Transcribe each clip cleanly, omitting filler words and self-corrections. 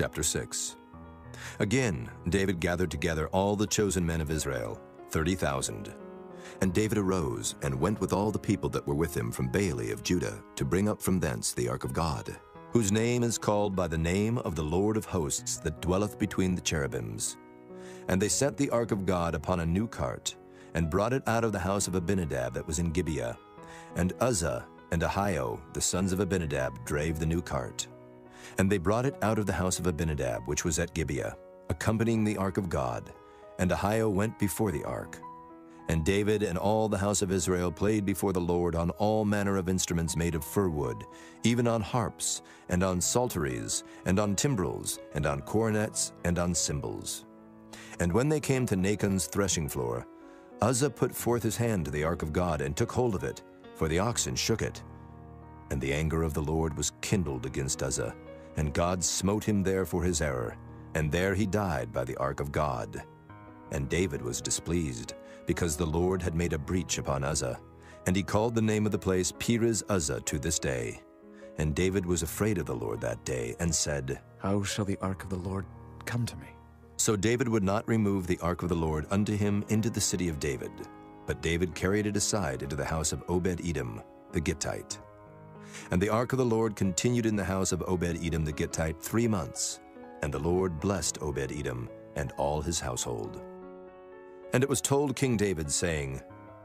Chapter 6. Again David gathered together all the chosen men of Israel, 30,000. And David arose and went with all the people that were with him from Baale of Judah to bring up from thence the ark of God, whose name is called by the name of the Lord of hosts that dwelleth between the cherubims. And they set the ark of God upon a new cart, and brought it out of the house of Abinadab that was in Gibeah. And Uzzah and Ahio, the sons of Abinadab, drave the new cart. And they brought it out of the house of Abinadab, which was at Gibeah, accompanying the ark of God. And Ahio went before the ark. And David and all the house of Israel played before the Lord on all manner of instruments made of fir wood, even on harps, and on psalteries, and on timbrels, and on coronets, and on cymbals. And when they came to Nacon's threshing floor, Uzzah put forth his hand to the ark of God, and took hold of it, for the oxen shook it. And the anger of the Lord was kindled against Uzzah, and God smote him there for his error, and there he died by the ark of God. And David was displeased, because the Lord had made a breach upon Uzzah. And he called the name of the place Perez-Uzzah to this day. And David was afraid of the Lord that day, and said, How shall the ark of the Lord come to me? So David would not remove the ark of the Lord unto him into the city of David. But David carried it aside into the house of Obed-Edom the Gittite. And the ark of the Lord continued in the house of Obed-Edom the Gittite 3 months. And the Lord blessed Obed-Edom and all his household. And it was told King David, saying,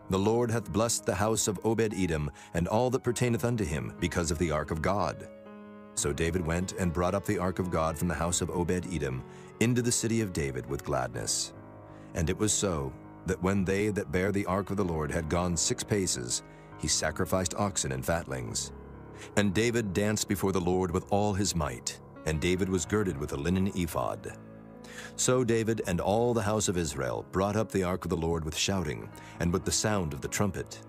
The Lord hath blessed the house of Obed-Edom, and all that pertaineth unto him, because of the ark of God. So David went and brought up the ark of God from the house of Obed-Edom into the city of David with gladness. And it was so, that when they that bare the ark of the Lord had gone 6 paces, he sacrificed oxen and fatlings. And David danced before the Lord with all his might, and David was girded with a linen ephod. So David and all the house of Israel brought up the ark of the Lord with shouting, and with the sound of the trumpet.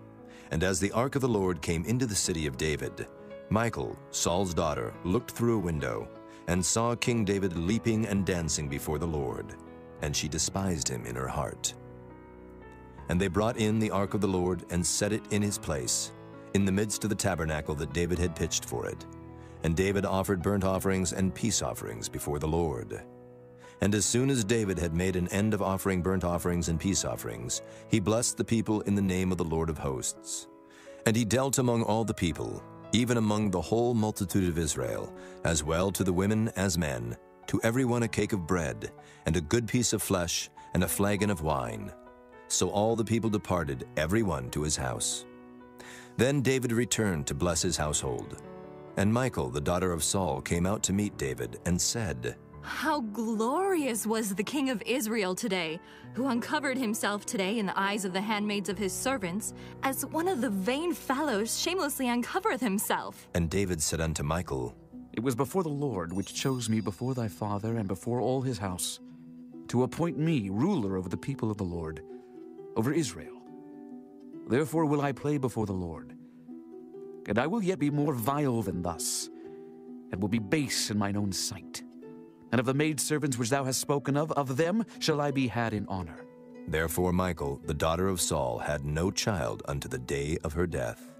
And as the ark of the Lord came into the city of David, Michal, Saul's daughter, looked through a window, and saw King David leaping and dancing before the Lord. And she despised him in her heart. And they brought in the ark of the Lord, and set it in his place, in the midst of the tabernacle that David had pitched for it. And David offered burnt offerings and peace offerings before the Lord. And as soon as David had made an end of offering burnt offerings and peace offerings, he blessed the people in the name of the Lord of hosts. And he dealt among all the people, even among the whole multitude of Israel, as well to the women as men, to every one a cake of bread, and a good piece of flesh, and a flagon of wine. So all the people departed, every one to his house. Then David returned to bless his household. And Michal, the daughter of Saul, came out to meet David, and said, How glorious was the king of Israel today, who uncovered himself today in the eyes of the handmaids of his servants, as one of the vain fellows shamelessly uncovereth himself. And David said unto Michal, It was before the Lord which chose me before thy father and before all his house, to appoint me ruler over the people of the Lord, over Israel. Therefore will I play before the Lord, and I will yet be more vile than thus, and will be base in mine own sight. And of the maidservants which thou hast spoken of them shall I be had in honor. Therefore Michal, the daughter of Saul, had no child unto the day of her death.